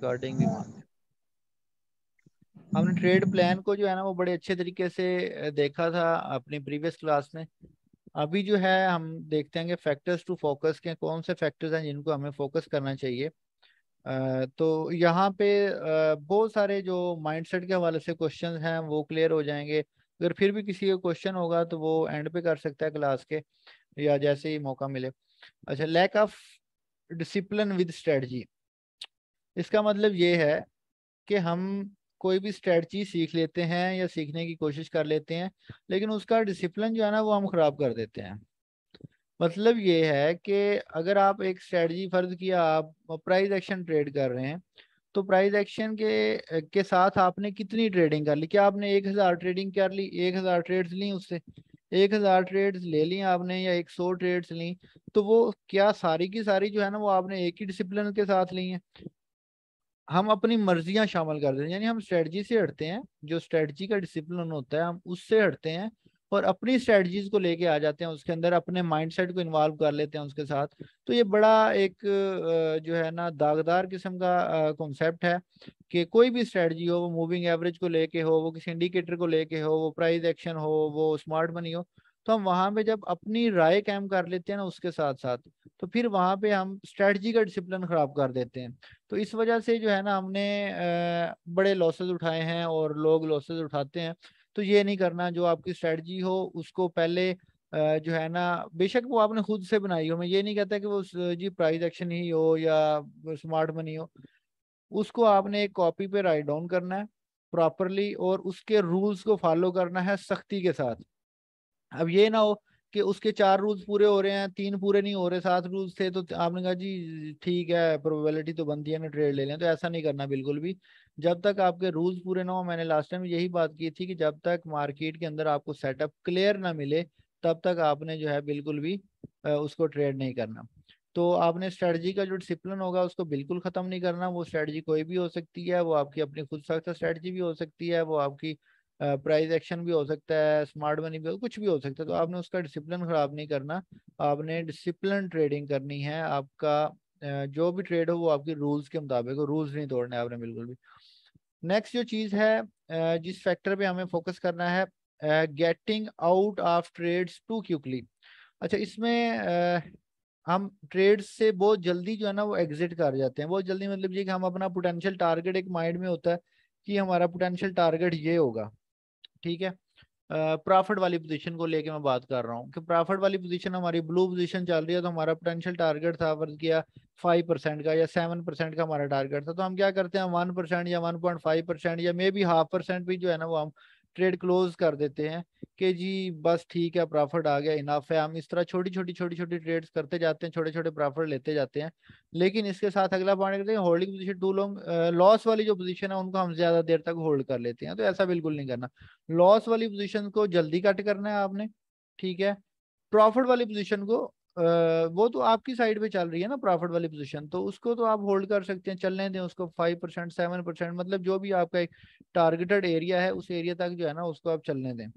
Regarding demand. हमने trade plan को जो है ना वो बड़े अच्छे तरीके से देखा था अपनी प्रीवियस क्लास में। अभी जो है हम देखते हैं कि फैक्टर्स टू फोकस के कौन से फैक्टर्स हैं जिनको हमें फोकस करना चाहिए। तो यहाँ पे बहुत सारे जो माइंडसेट के हवाले से क्वेश्चन हैं वो क्लियर हो जाएंगे। अगर फिर भी किसी का क्वेश्चन होगा तो वो एंड पे कर सकता है क्लास के, या जैसे ही मौका मिले। अच्छा, lack of discipline with strategy, इसका मतलब ये है कि हम कोई भी स्ट्रेटजी सीख लेते हैं या सीखने की कोशिश कर लेते हैं, लेकिन उसका डिसिप्लिन जो है ना वो हम ख़राब कर देते हैं। मतलब ये है कि अगर आप एक स्ट्रेटजी फ़र्ज़ किया आप प्राइस एक्शन ट्रेड कर रहे हैं, तो प्राइस एक्शन के साथ आपने कितनी ट्रेडिंग कर ली, क्या आपने 1000 ट्रेडिंग कर ली, 1000 ट्रेड्स ली, उससे 1000 ट्रेड्स ले ली आपने या 100 ट्रेड्स ली, तो वो क्या सारी की सारी जो है ना वो आपने एक ही डिसिप्लिन के साथ ली है। हम अपनी मर्जियां शामिल कर देते हैं, यानी हम स्ट्रेटजी से हटते हैं, जो स्ट्रेटजी का डिसिप्लिन होता है हम उससे हटते हैं और अपनी स्ट्रेटजीज को लेके आ जाते हैं, उसके अंदर अपने माइंडसेट को इन्वॉल्व कर लेते हैं उसके साथ। तो ये बड़ा एक जो है ना दागदार किस्म का कॉन्सेप्ट है कि कोई भी स्ट्रेटजी हो, वो मूविंग एवरेज को लेके हो, वो किसी इंडिकेटर को लेके हो, वो प्राइस एक्शन हो, वो स्मार्ट मनी हो, तो हम वहाँ पे जब अपनी राय कायम कर लेते हैं ना उसके साथ साथ, तो फिर वहाँ पे हम स्ट्रेटजी का डिसिप्लिन ख़राब कर देते हैं। तो इस वजह से जो है ना हमने बड़े लॉसेज उठाए हैं और लोग लॉसेज उठाते हैं। तो ये नहीं करना, जो आपकी स्ट्रेटजी हो उसको पहले जो है ना, बेशक वो आपने खुद से बनाई हो, मैं ये नहीं कहता कि वो जी प्राइस एक्शन ही हो या स्मार्ट मनी हो, उसको आपने एक कॉपी पे राइट डाउन करना है प्रॉपरली और उसके रूल्स को फॉलो करना है सख्ती के साथ। अब ये ना हो कि उसके 4 रूल्स पूरे हो रहे हैं, 3 पूरे नहीं हो रहे, 7 रूल्स थे, तो आपने कहा जी ठीक है प्रोबेबिलिटी तो बनती है ना ट्रेड ले लें। तो ऐसा नहीं करना बिल्कुल भी, जब तक आपके रूल्स पूरे ना हो। मैंने लास्ट टाइम यही बात की थी कि जब तक मार्केट के अंदर आपको सेटअप क्लियर ना मिले तब तक आपने जो है बिल्कुल भी उसको ट्रेड नहीं करना। तो आपने स्ट्रेटजी का जो डिसिप्लिन होगा उसको बिल्कुल ख़त्म नहीं करना। वो स्ट्रेटजी कोई भी हो सकती है, वो आपकी अपनी खुद साख्ता स्ट्रेटजी भी हो सकती है, वो आपकी प्राइस एक्शन भी हो सकता है, स्मार्ट मनी भी हो, कुछ भी हो सकता है। तो आपने उसका डिसिप्लिन ख़राब नहीं करना, आपने डिसिप्लिन ट्रेडिंग करनी है। आपका जो भी ट्रेड हो वो आपके रूल्स के मुताबिक हो, रूल्स नहीं तोड़ना है आपने बिल्कुल भी। नेक्स्ट जो चीज़ है जिस फैक्टर पे हमें फोकस करना है, getting out of trades too quickly. अच्छा, इसमें हम ट्रेड्स से बहुत जल्दी जो है ना वो एग्जिट कर जाते हैं। बहुत जल्दी मतलब ये कि हम अपना पोटेंशियल टारगेट एक माइंड में होता है कि हमारा पोटेंशियल टारगेट ये होगा, ठीक है, प्रॉफिट वाली पोजीशन को लेके मैं बात कर रहा हूँ कि प्रॉफिट वाली पोजीशन हमारी ब्लू पोजीशन चल रही है, तो हमारा पोटेंशियल टारगेट था वर्थ किया 5% का या 7% का हमारा टारगेट था, तो हम क्या करते हैं 1% या 1.5% या मे बी 0.5% भी जो है ना वो हम ट्रेड क्लोज कर देते हैं कि जी बस ठीक है प्रॉफिट आ गया, इनाफ है। हम इस तरह छोटी छोटी ट्रेड्स करते जाते हैं, छोटे छोटे प्रॉफिट लेते जाते हैं। लेकिन इसके साथ अगला पॉइंट करते हैं holding position to long, loss वाली जो पोजीशन है उनको हम ज़्यादा देर तक होल्ड कर लेते हैं। तो ऐसा बिल्कुल नहीं करना, लॉस वाली पोजीशन को जल्दी कट करना है आपने, ठीक है। प्रॉफिट वाली पोजीशन को वो तो आपकी साइड पे चल रही है ना प्रॉफिट वाली पोजीशन, तो उसको तो आप होल्ड कर सकते हैं, चलने दें उसको 5%, 7%, मतलब जो भी आपका एक टारगेटेड एरिया है उस एरिया तक जो है ना उसको आप चलने दें।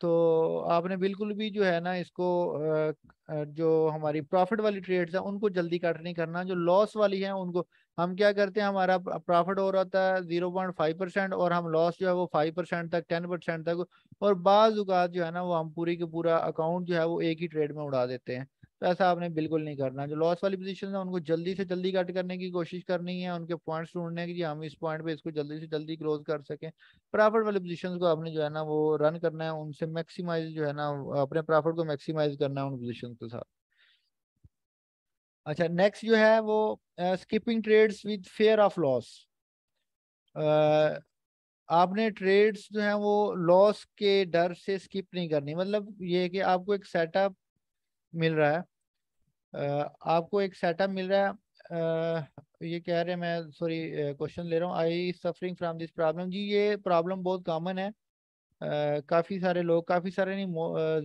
तो आपने बिल्कुल भी जो है ना इसको जो हमारी प्रॉफिट वाली ट्रेड्स हैं उनको जल्दी कट नहीं करना। जो लॉस वाली हैं उनको हम क्या करते हैं, हमारा प्रॉफिट हो रहा था 0.5% और हम लॉस जो है वो 5% तक, 10% तक, और बाज़ औक़ात जो है ना वो हम पूरी के पूरा अकाउंट जो है वो एक ही ट्रेड में उड़ा देते हैं। तो ऐसा आपने बिल्कुल नहीं करना। जो लॉस वाली पोजीशन है उनको जल्दी से जल्दी कट करने की कोशिश करनी है, उनके पॉइंट्स ढूंढने की हम इस पॉइंट पे इसको जल्दी से जल्दी क्लोज कर सकें। प्रॉफिट वाली पोजीशन को आपने जो है ना वो रन करना है, उनसे मैक्सिमाइज जो है ना अपने प्रॉफिट को मैक्सिमाइज करना है उन पोजीशन के साथ। अच्छा, नेक्स्ट जो है वो skipping trades with fear of loss. आपने ट्रेड्स जो है वो लॉस के डर से स्किप नहीं करनी। मतलब ये कि आपको एक सेटअप मिल रहा है, ये कह रहे हैं, मैं सॉरी क्वेश्चन ले रहा हूँ, I suffering from this problem. जी ये प्रॉब्लम बहुत कॉमन है, काफ़ी सारे लोग, काफ़ी सारे नहीं,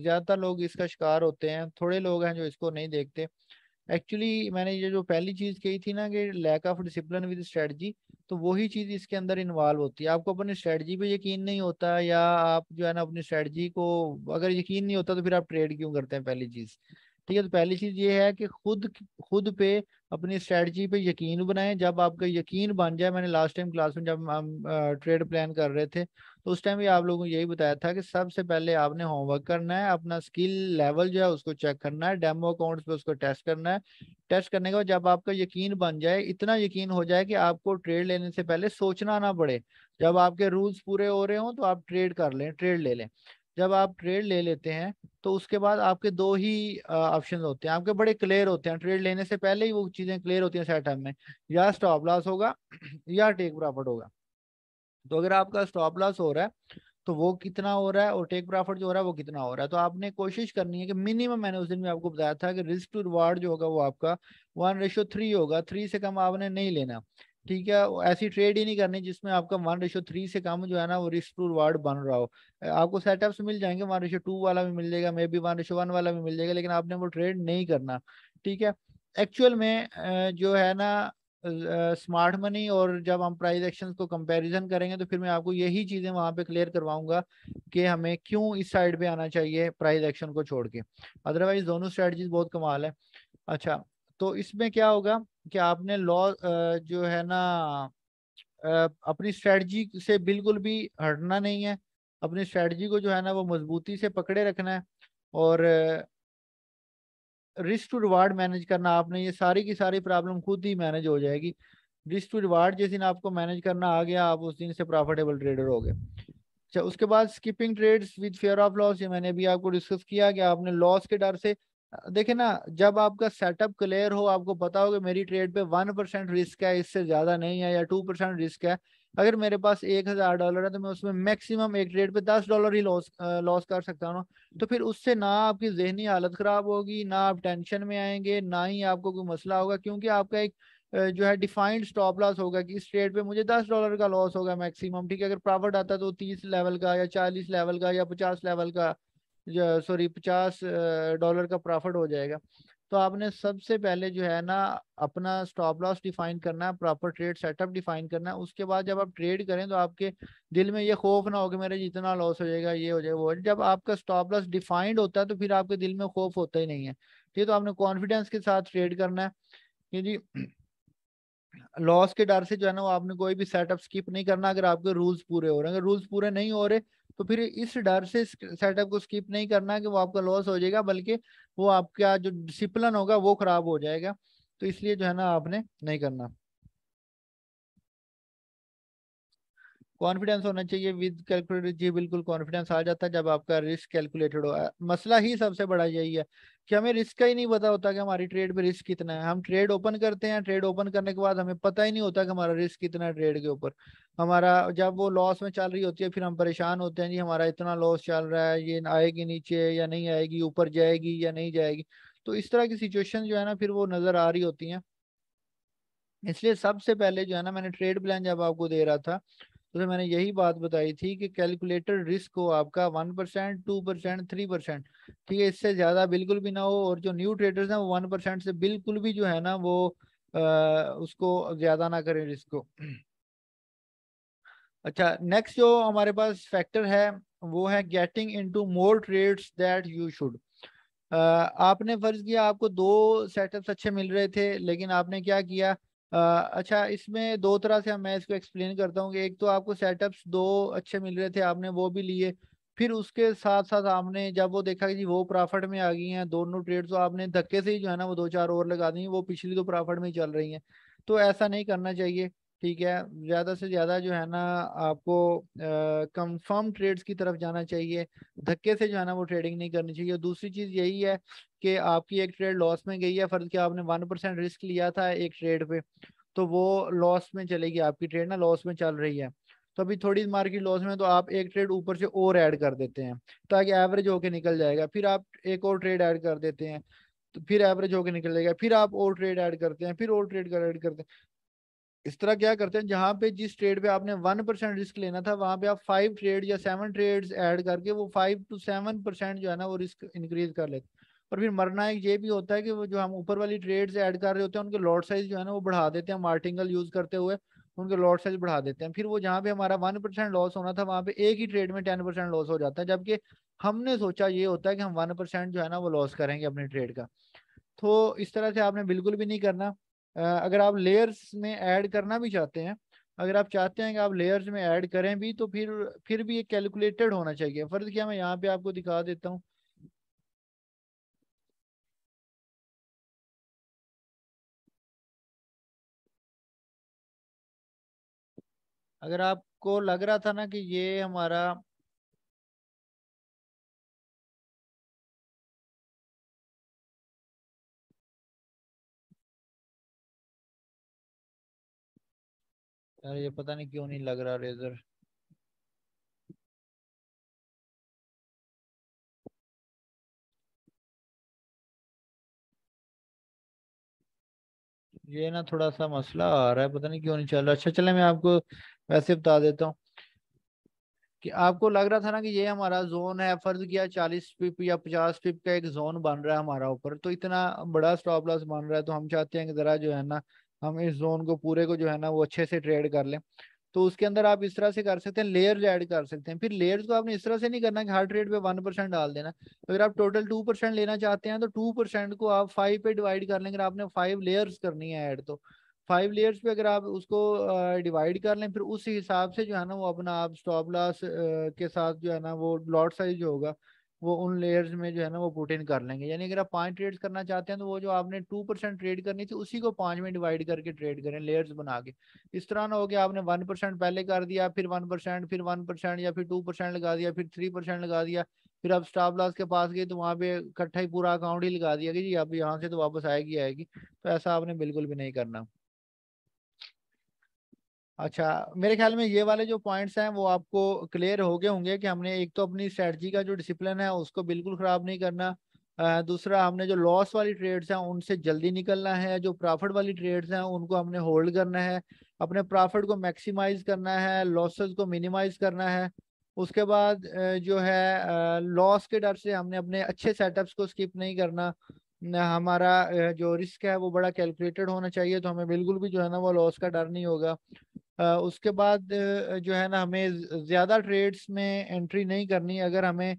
ज़्यादातर लोग इसका शिकार होते हैं, थोड़े लोग हैं जो इसको नहीं देखते। एक्चुअली मैंने ये जो पहली चीज़ कही थी ना कि lack of discipline with strategy, तो वही चीज़ इसके अंदर इन्वॉल्व होती है। आपको अपनी स्ट्रेटजी पे यकीन नहीं होता, या आप जो है ना अपनी स्ट्रेटजी को अगर यकीन नहीं होता तो फिर आप ट्रेड क्यों करते हैं, पहली चीज़। ठीक है। तो पहली चीज ये है कि खुद पे अपनी स्ट्रेटजी पे यकीन बनाएं। जब आपका यकीन बन जाए, मैंने लास्ट टाइम क्लास में जब हम ट्रेड प्लान कर रहे थे तो उस टाइम भी आप लोगों को यही बताया था कि सबसे पहले आपने होमवर्क करना है, अपना स्किल लेवल जो है उसको चेक करना है, डेमो अकाउंट्स पे उसको टेस्ट करना है। टेस्ट करने के बाद जब आपका यकीन बन जाए, इतना यकीन हो जाए कि आपको ट्रेड लेने से पहले सोचना ना पड़े, जब आपके रूल्स पूरे हो रहे हों तो आप ट्रेड कर लें, ट्रेड ले लें। जब आप ट्रेड ले लेते हैं तो उसके बाद आपके दो ही ऑप्शन होते हैं, आपके बड़े क्लियर होते हैं, ट्रेड लेने से पहले ही वो चीज़ें क्लियर होती हैं सेटअप में, या स्टॉप लॉस होगा या टेक प्रॉफिट होगा। तो अगर आपका स्टॉप लॉस हो रहा है तो वो कितना हो रहा है और टेक प्रॉफिट जो हो रहा है वो कितना हो रहा है, तो आपने कोशिश करनी है कि मिनिमम, मैंने उस दिन भी आपको बताया था कि रिस्क टू रिवार्ड जो होगा वो आपका 1:3 होगा, 3 से कम आपने नहीं लेना, ठीक है। ऐसी ट्रेड ही नहीं करनी जिसमें आपका 1:3 से कम जो है ना वो रिस्क टू रिवार्ड बन रहा हो। आपको सेटअप्स मिल जाएंगे, 1:2 वाला भी मिल जाएगा, मे बी 1:1 वाला भी मिल जाएगा, लेकिन आपने वो ट्रेड नहीं करना, ठीक है। एक्चुअल में जो है ना स्मार्ट मनी और जब हम प्राइस एक्शन को कंपैरिजन करेंगे तो फिर मैं आपको यही चीज़ें वहाँ पे क्लियर करवाऊंगा कि हमें क्यों इस साइड पे आना चाहिए प्राइस एक्शन को छोड़ के, अदरवाइज दोनों स्ट्रेटजीज बहुत कमाल है। अच्छा, तो इसमें क्या होगा कि आपने लॉस जो है ना अपनी स्ट्रेटजी से बिल्कुल भी हटना नहीं है, अपनी स्ट्रेटजी को जो है ना वो मजबूती से पकड़े रखना है और रिस्क टू रिवार्ड मैनेज करना। आपने ये सारी की सारी प्रॉब्लम खुद ही मैनेज हो जाएगी। रिस्क टू रिवार्ड जिस दिन आपको मैनेज करना आ गया, आप उस दिन से प्रॉफिटेबल ट्रेडर हो गए। अच्छा, उसके बाद skipping trades with fear of loss, ये मैंने भी आपको डिस्कस किया कि आपने लॉस के डर से, देखे ना, जब आपका सेटअप क्लियर हो, आपको पता हो कि मेरी ट्रेड पे 1% रिस्क है, इससे ज़्यादा नहीं है, या 2% रिस्क है। अगर मेरे पास $1000 है तो मैं उसमें मैक्सिमम एक ट्रेड पे $10 ही लॉस कर सकता हूँ, तो फिर उससे ना आपकी जहनी हालत ख़राब होगी, ना आप टेंशन में आएंगे, ना ही आपको कोई मसला होगा, क्योंकि आपका एक जो है डिफाइंड स्टॉप लॉस होगा कि इस ट्रेड पे मुझे $10 का लॉस होगा मैक्सिमम, ठीक है। अगर प्रॉफिट आता तो 30 लेवल का या 40 लेवल का या 50 लेवल का, सॉरी $50 का प्रॉफिट हो जाएगा। तो आपने सबसे पहले जो है ना अपना स्टॉप लॉस डिफाइन करना है, प्रॉपर ट्रेड सेटअप डिफाइन करना है। उसके बाद जब आप ट्रेड करें तो आपके दिल में ये खौफ ना हो कि मेरे जितना लॉस हो जाएगा ये हो जाएगा वो। जब आपका स्टॉप लॉस डिफाइंड होता है तो फिर आपके दिल में खौफ होता ही नहीं है, ठीक है। तो आपने कॉन्फिडेंस के साथ ट्रेड करना है जी, लॉस के डर से जो है ना वो आपने कोई भी सेटअप स्किप नहीं करना अगर आपके रूल्स पूरे हो रहे हैं। अगर रूल्स पूरे नहीं हो रहे तो फिर इस डर से सेटअप को स्किप नहीं करना कि वो आपका लॉस हो जाएगा, बल्कि वो आपका जो डिसिप्लिन होगा वो खराब हो जाएगा, तो इसलिए जो है ना आपने नहीं करना। कॉन्फिडेंस होना चाहिए विद कैलकुलेटर, जी बिल्कुल कॉन्फिडेंस आ जाता है जब आपका रिस्क कैलकुलेटेड हो। मसला ही सबसे बड़ा यही है कि हमें रिस्क का ही नहीं पता होता कि हमारी ट्रेड पे रिस्क कितना है। हम ट्रेड ओपन करते हैं, ट्रेड ओपन करने के बाद हमें पता ही नहीं होता कि हमारा रिस्क कितना है ट्रेड के ऊपर। हमारा जब वो लॉस में चल रही होती है फिर हम परेशान होते हैं, जी हमारा इतना लॉस चल रहा है, ये आएगी नीचे या नहीं आएगी, ऊपर जाएगी या नहीं जाएगी। तो इस तरह की सिचुएशन जो है ना फिर वो नज़र आ रही होती हैं। इसलिए सबसे पहले जो है ना, मैंने ट्रेड प्लान जब आपको दे रहा था तो मैंने यही बात बताई थी कि कैलकुलेटेड रिस्क को आपका 1%, 2%, 3%, ठीक है, इससे ज़्यादा बिल्कुल भी ना हो। और जो न्यू ट्रेडर्स हैं वो 1% से बिल्कुल भी जो है ना वो उसको ज़्यादा ना करें रिस्क को। अच्छा, नेक्स्ट जो हमारे पास फैक्टर है वो है getting into more trades that you should. आपने फर्ज किया आपको 2 सेटअप्स अच्छे मिल रहे थे, लेकिन आपने क्या किया, अच्छा इसमें 2 तरह से मैं इसको एक्सप्लेन करता हूँ कि एक तो आपको सेटअप्स 2 अच्छे मिल रहे थे, आपने वो भी लिए, फिर उसके साथ साथ आपने जब वो देखा कि जी वो प्रॉफिट में आ गई हैं दोनों ट्रेड्स, तो आपने धक्के से ही जो है ना वो 2-4 और लगा दी, वो पिछली तो प्रॉफिट में ही चल रही हैं। तो ऐसा नहीं करना चाहिए, ठीक है। ज़्यादा से ज़्यादा जो है ना आपको कंफर्म ट्रेड्स की तरफ जाना चाहिए, धक्के से जो है ना वो ट्रेडिंग नहीं करनी चाहिए। दूसरी चीज़ यही है कि आपकी एक ट्रेड लॉस में गई है, फर्ज कि आपने 1% रिस्क लिया था एक ट्रेड पे, तो वो लॉस में चलेगी आपकी ट्रेड ना, लॉस में चल रही है, तो अभी थोड़ी मार्केट लॉस में, तो आप एक ट्रेड ऊपर से और ऐड कर देते हैं ताकि एवरेज होके निकल जाएगा, फिर आप एक और ट्रेड ऐड कर देते हैं तो फिर एवरेज होके निकल जाएगा, फिर आप और ट्रेड ऐड करते हैं, फिर और ट्रेड ऐड करते हैं। इस तरह क्या करते हैं, जहाँ पे जिस ट्रेड पे आपने 1% रिस्क लेना था वहाँ पे आप 5 ट्रेड या 7 ट्रेड्स ऐड करके वो 5 to 7% जो है ना वो रिस्क इंक्रीज कर लेते हैं। और फिर मरना एक ये भी होता है कि वो जो हम ऊपर वाली ट्रेड्स ऐड कर रहे होते हैं उनके लॉट साइज जो है ना वो बढ़ा देते हैं मार्टिंगल यूज करते हुए, उनके लॉट साइज बढ़ा देते हैं। फिर वो जहाँ पे हमारा 1% लॉस होना था वहाँ पे एक ही ट्रेड में 10% लॉस हो जाता है, जबकि हमने सोचा ये होता है कि हम 1% जो है ना वो लॉस करेंगे अपने ट्रेड का। तो इस तरह से आपने बिल्कुल भी नहीं करना। अगर आप लेयर्स में ऐड करना भी चाहते हैं, अगर आप चाहते हैं कि आप लेयर्स में ऐड करें भी, तो फिर भी ये कैलकुलेटेड होना चाहिए। फर्ज किया मैं यहाँ पे आपको दिखा देता हूँ, अगर आपको लग रहा था ना कि ये हमारा यार ये पता नहीं क्यों नहीं लग रहा रेजर, ये ना थोड़ा सा मसला आ रहा है, पता नहीं क्यों नहीं चल रहा। अच्छा चले मैं आपको वैसे बता देता हूँ कि आपको लग रहा था ना कि ये हमारा जोन है, फर्ज किया 40 पिप या 50 पिप का एक जोन बन रहा है हमारा ऊपर, तो इतना बड़ा स्टॉप लॉस बन रहा है, तो हम चाहते हैं कि जरा जो है ना हम इस जोन को पूरे को जो है ना वो अच्छे से ट्रेड कर लें। तो उसके अंदर आप इस तरह से कर सकते हैं, लेयर्स ऐड कर सकते हैं। फिर लेयर्स को आपने इस तरह से नहीं करना कि हर ट्रेड पे 1% डाल देना। अगर आप टोटल 2% लेना चाहते हैं तो 2% को आप 5 पे डिवाइड कर लें। अगर आपने 5 लेयर्स करनी है ऐड, तो 5 लेयर्स पे अगर आप उसको डिवाइड कर लें, फिर उस हिसाब से जो है ना वो अपना आप स्टॉप लॉस के साथ जो है ना वो लॉट साइज जो होगा वो उन लेयर्स में जो है ना वो पुट इन कर लेंगे। यानी अगर आप 5 ट्रेड्स करना चाहते हैं तो वो जो आपने 2% ट्रेड करनी थी उसी को 5 में डिवाइड करके ट्रेड करें, लेयर्स बना के। इस तरह ना हो कि आपने 1% पहले कर दिया, फिर 1%, फिर 1% या फिर 2% लगा दिया, फिर 3% लगा दिया, फिर आप स्टॉप लॉस के पास गए तो वहाँ पे इकट्ठा ही पूरा अकाउंट ही लगा दिया कि जी अब यहाँ से तो वापस आएगी। तो ऐसा आपने बिल्कुल भी नहीं करना। अच्छा, मेरे ख्याल में ये वाले जो पॉइंट्स हैं वो आपको क्लियर हो गए होंगे कि हमने एक तो अपनी स्ट्रेटजी का जो डिसिप्लिन है उसको बिल्कुल ख़राब नहीं करना, दूसरा हमने जो लॉस वाली ट्रेड्स हैं उनसे जल्दी निकलना है, जो प्रॉफिट वाली ट्रेड्स हैं उनको हमने होल्ड करना है, अपने प्रॉफिट को मैक्सिमाइज करना है, लॉसेज को मिनिमाइज करना है। उसके बाद जो है लॉस के डर से हमने अपने अच्छे सेटअप्स को स्किप नहीं करना, हमारा जो रिस्क है वो बड़ा कैलकुलेटेड होना चाहिए, तो हमें बिल्कुल भी जो है ना वो लॉस का डर नहीं होगा। उसके बाद जो है ना हमें ज़्यादा ट्रेड्स में एंट्री नहीं करनी। अगर हमें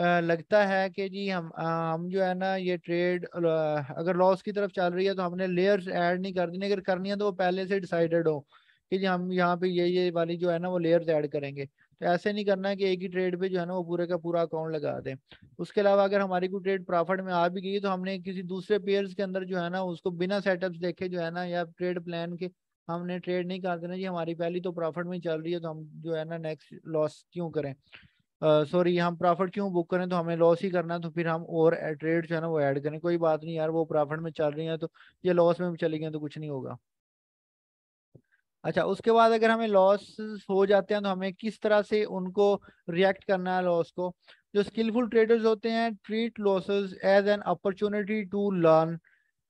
लगता है कि जी हम जो है ना ये ट्रेड अगर लॉस की तरफ चल रही है तो हमने लेयर्स ऐड नहीं कर देनी, अगर करनी है तो वो पहले से डिसाइडेड हो कि जी हम यहाँ पे ये वाली जो है ना वो लेयर्स ऐड करेंगे। तो ऐसे नहीं करना है कि एक ही ट्रेड पे जो है ना वो पूरे का पूरा अकाउंट लगा दें। उसके अलावा अगर हमारी कोई ट्रेड प्रॉफिट में आ भी गई तो हमने किसी दूसरे पेयर्स के अंदर जो है ना उसको बिना सेटअप्स देखे जो है ना या ट्रेड प्लान के हमने ट्रेड नहीं कर देना जी हमारी पहली तो प्रॉफिट में चल रही है तो हम जो है ना नेक्स्ट लॉस क्यों करें, सॉरी हम प्रॉफिट क्यों बुक करें, तो हमें लॉस ही करना, तो फिर हम और ट्रेड जो है ना वो ऐड करें। कोई बात नहीं यार, वो प्रॉफिट में चल रही है तो ये लॉस में चली गई तो कुछ नहीं होगा। अच्छा, उसके बाद अगर हमें लॉस हो जाते हैं तो हमें किस तरह से उनको रिएक्ट करना है लॉस को। जो स्किलफुल ट्रेडर्स होते हैं treat losses as an opportunity to learn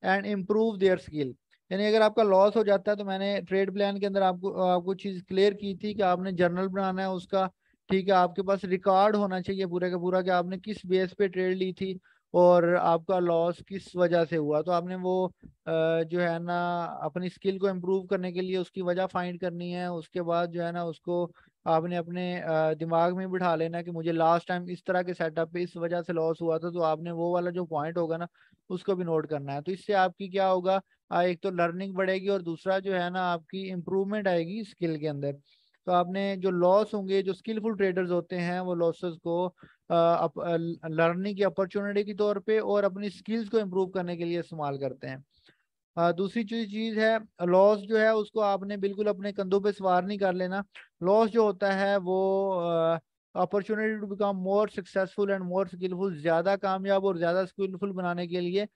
and improve their skill. यानी अगर आपका लॉस हो जाता है तो मैंने ट्रेड प्लान के अंदर आपको चीज़ क्लियर की थी कि आपने जर्नल बनाना है उसका, ठीक है, आपके पास रिकॉर्ड होना चाहिए पूरे का पूरा कि आपने किस बेस पे ट्रेड ली थी और आपका लॉस किस वजह से हुआ। तो आपने वो जो है ना अपनी स्किल को इम्प्रूव करने के लिए उसकी वजह फाइंड करनी है। उसके बाद जो है ना उसको आपने अपने दिमाग में बिठा लेना कि मुझे लास्ट टाइम इस तरह के सेटअप पे इस वजह से लॉस हुआ था, तो आपने वो वाला जो पॉइंट होगा ना उसको भी नोट करना है। तो इससे आपकी क्या होगा, एक तो लर्निंग बढ़ेगी और दूसरा जो है ना आपकी इम्प्रूवमेंट आएगी स्किल के अंदर। तो आपने जो लॉस होंगे, जो स्किलफुल ट्रेडर्स होते हैं वो लॉसेस को लर्निंग की अपॉर्चुनिटी के तौर पे और अपनी स्किल्स को इम्प्रूव करने के लिए इस्तेमाल करते हैं। दूसरी चीज़ है लॉस जो है उसको आपने बिल्कुल अपने कंधों पे सवार नहीं कर लेना। लॉस जो होता है वो opportunity to become more successful and more skilful, ज़्यादा कामयाब और ज़्यादा स्किलफुल बनाने के लिए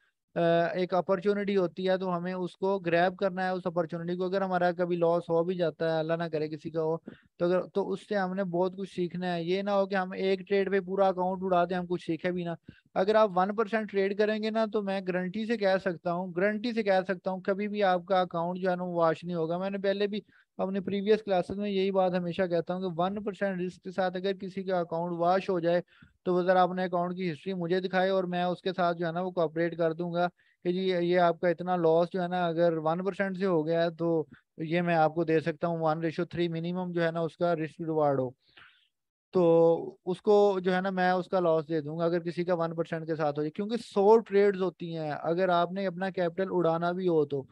एक अपॉर्चुनिटी होती है, तो हमें उसको ग्रैब करना है उस अपॉर्चुनिटी को। अगर हमारा कभी लॉस हो भी जाता है, अल्लाह ना करे किसी का हो, तो उससे हमने बहुत कुछ सीखना है। ये ना हो कि हम एक ट्रेड पे पूरा अकाउंट उड़ा दें, हम कुछ सीखे भी ना। अगर आप 1% ट्रेड करेंगे ना तो मैं गारंटी से कह सकता हूँ कभी भी आपका अकाउंट जो है ना वॉश नहीं होगा। मैंने पहले भी अपने प्रीवियस क्लासेस में यही बात हमेशा कहता हूँ कि 1% रिस्क के साथ अगर किसी का अकाउंट वॉश हो जाए तो वो ज़रा अपने अकाउंट की हिस्ट्री मुझे दिखाए और मैं उसके साथ जो है ना वो कोऑपरेट कर दूंगा कि जी ये आपका इतना लॉस जो है ना अगर 1% से हो गया है तो तो ये मैं आपको दे सकता हूँ 1:3 मिनिमम जो है ना उसका रिस्क रिवार्ड हो, तो उसको जो है ना मैं उसका लॉस दे दूंगा अगर किसी का 1% के साथ हो जाए, क्योंकि 100 ट्रेड्स होती हैं। अगर आपने अपना कैपिटल उड़ाना भी हो तो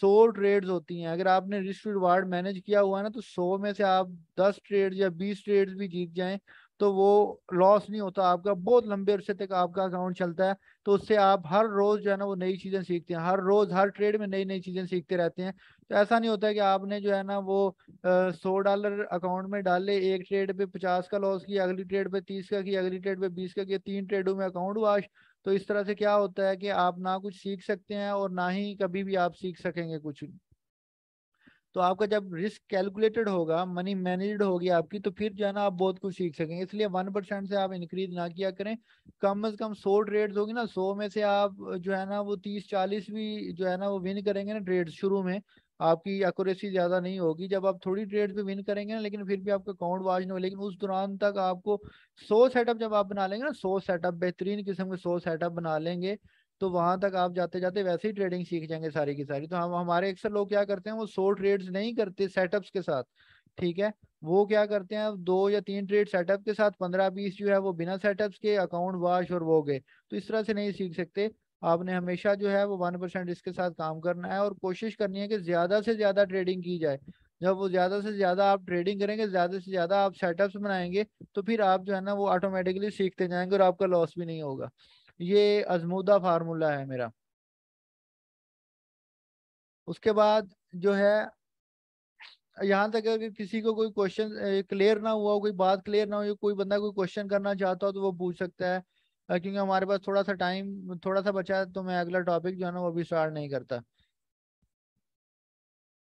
100 ट्रेड्स होती हैं। अगर आपने रिस्क रिवार्ड मैनेज किया हुआ है ना, तो 100 में से आप 10 ट्रेड्स या 20 ट्रेड्स भी जीत जाएं तो वो लॉस नहीं होता आपका, बहुत लंबे अरसे तक आपका अकाउंट चलता है। तो उससे आप हर रोज़ जो है ना वो नई चीज़ें सीखते हैं, हर रोज़ हर ट्रेड में नई नई चीज़ें सीखते रहते हैं। तो ऐसा नहीं होता है कि आपने जो है ना वो $100 अकाउंट में डाले, एक ट्रेड पे 50 का लॉस किया, अगली ट्रेड पे 30 का किया, अगली ट्रेड पे 20 का किया, 3 ट्रेडों में अकाउंट वाश। तो इस तरह से क्या होता है कि आप ना कुछ सीख सकते हैं और ना ही कभी भी आप सीख सकेंगे कुछ। तो आपका जब रिस्क कैलकुलेटेड होगा, मनी मैनेज्ड होगी आपकी, तो फिर जो है ना आप बहुत कुछ सीख सकेंगे। इसलिए 1% से आप इंक्रीज ना किया करें, कम से कम 100 ट्रेड्स होगी ना, 100 में से आप जो है ना वो 30-40 भी जो है ना वो विन करेंगे ना ट्रेड्स। शुरू में आपकी एक्यूरेसी ज़्यादा नहीं होगी, जब आप थोड़ी ट्रेड पे विन करेंगे ना, लेकिन फिर भी आपका अकाउंट वाज नहीं हो। लेकिन उस दौरान तक आपको 100 सेटअप जब आप बना लेंगे ना, 100 सेटअप बेहतरीन किस्म के 100 सेटअप बना लेंगे, तो वहाँ तक आप जाते जाते वैसे ही ट्रेडिंग सीख जाएंगे सारी की सारी। तो हम हमारे अक्सर लोग क्या करते हैं, वो 100 ट्रेड्स नहीं करते सेटअप्स के साथ, ठीक है, वो क्या करते हैं 2 या 3 ट्रेड सेटअप के साथ, 15-20 जो है वो बिना सेटअप्स के, अकाउंट वाश और वो गए। तो इस तरह से नहीं सीख सकते। आपने हमेशा जो है वो 1% रिस्क के साथ काम करना है और कोशिश करनी है कि ज़्यादा से ज़्यादा ट्रेडिंग की जाए। जब वो ज़्यादा से ज़्यादा आप ट्रेडिंग करेंगे, ज़्यादा से ज़्यादा आप सेटअप्स बनाएंगे, तो फिर आप जो है ना वो ऑटोमेटिकली सीखते जाएंगे और आपका लॉस भी नहीं होगा। ये आजमूदा फार्मूला है मेरा। उसके बाद जो है, यहाँ तक अगर किसी को कोई क्वेश्चन क्लियर ना हुआ हो, कोई बात क्लियर ना हो, कोई बंदा कोई क्वेश्चन करना चाहता हो तो वो पूछ सकता है। क्योंकि हमारे पास थोड़ा सा टाइम बचा है, तो मैं अगला टॉपिक जो है ना वो अभी स्टार्ट नहीं करता।